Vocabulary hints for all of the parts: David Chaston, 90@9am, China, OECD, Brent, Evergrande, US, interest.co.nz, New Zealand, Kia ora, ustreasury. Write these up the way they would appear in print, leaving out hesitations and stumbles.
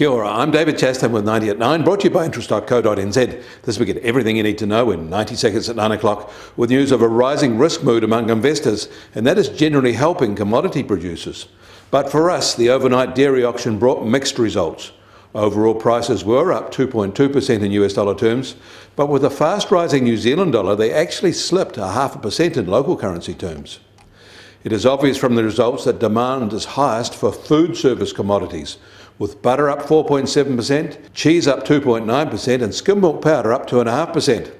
Kia ora, I'm David Chaston with 90 at 9, brought to you by interest.co.nz. This week, everything you need to know in 90 seconds at 9 o'clock, with news of a rising risk mood among investors, and that is generally helping commodity producers. But for us, the overnight dairy auction brought mixed results. Overall prices were up 2.2% in US dollar terms, but with a fast rising New Zealand dollar, they actually slipped 0.5% in local currency terms. It is obvious from the results that demand is highest for food service commodities, with butter up 4.7%, cheese up 2.9% and skim milk powder up 2.5%.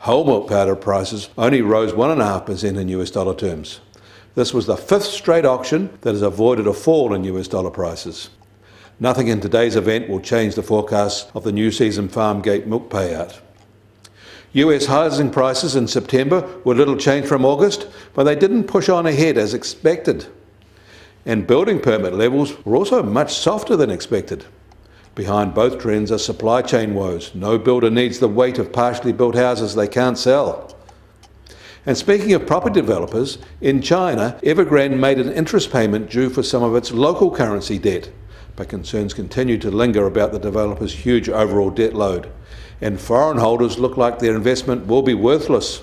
Whole milk powder prices only rose 1.5% in US dollar terms. This was the fifth straight auction that has avoided a fall in US dollar prices. Nothing in today's event will change the forecast of the new season farm gate milk payout. US housing prices in September were little change from August, but they didn't push on ahead as expected. And building permit levels were also much softer than expected. Behind both trends are supply chain woes. No builder needs the weight of partially built houses they can't sell. And speaking of property developers, in China, Evergrande made an interest payment due for some of its local currency debt, but concerns continue to linger about the developer's huge overall debt load, and foreign holders look like their investment will be worthless.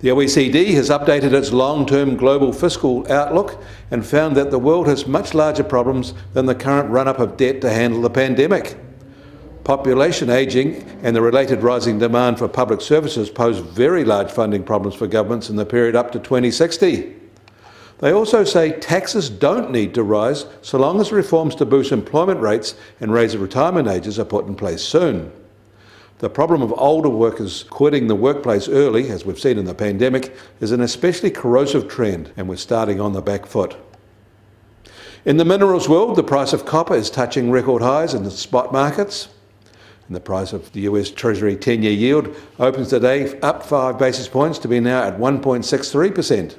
The OECD has updated its long-term global fiscal outlook and found that the world has much larger problems than the current run-up of debt to handle the pandemic. Population ageing and the related rising demand for public services pose very large funding problems for governments in the period up to 2060. They also say taxes don't need to rise so long as reforms to boost employment rates and raise retirement ages are put in place soon. The problem of older workers quitting the workplace early, as we've seen in the pandemic, is an especially corrosive trend, and we're starting on the back foot. In the minerals world, the price of copper is touching record highs in the spot markets. And the price of the US Treasury 10-year yield opens today up 5 basis points to be now at 1.63%.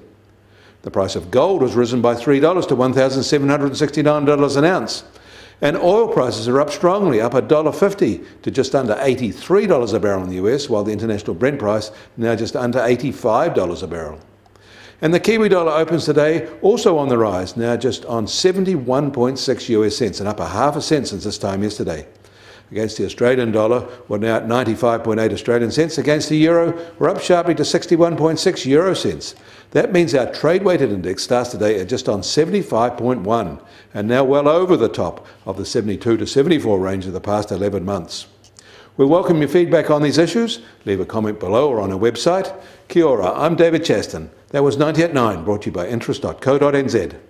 The price of gold has risen by $3 to $1,769 an ounce. And oil prices are up strongly, up $1.50 to just under $83 a barrel in the US, while the international Brent price now just under $85 a barrel. And the Kiwi dollar opens today also on the rise, now just on 71.6 US cents, and up 0.5 cent since this time yesterday. Against the Australian dollar, we're now at 95.8 Australian cents. Against the euro, we're up sharply to 61.6 euro cents. That means our trade-weighted index starts today at just on 75.1, and now well over the top of the 72 to 74 range of the past 11 months. We welcome your feedback on these issues. Leave a comment below or on our website. Kia ora, I'm David Chaston. That was 90 at 9, brought to you by interest.co.nz.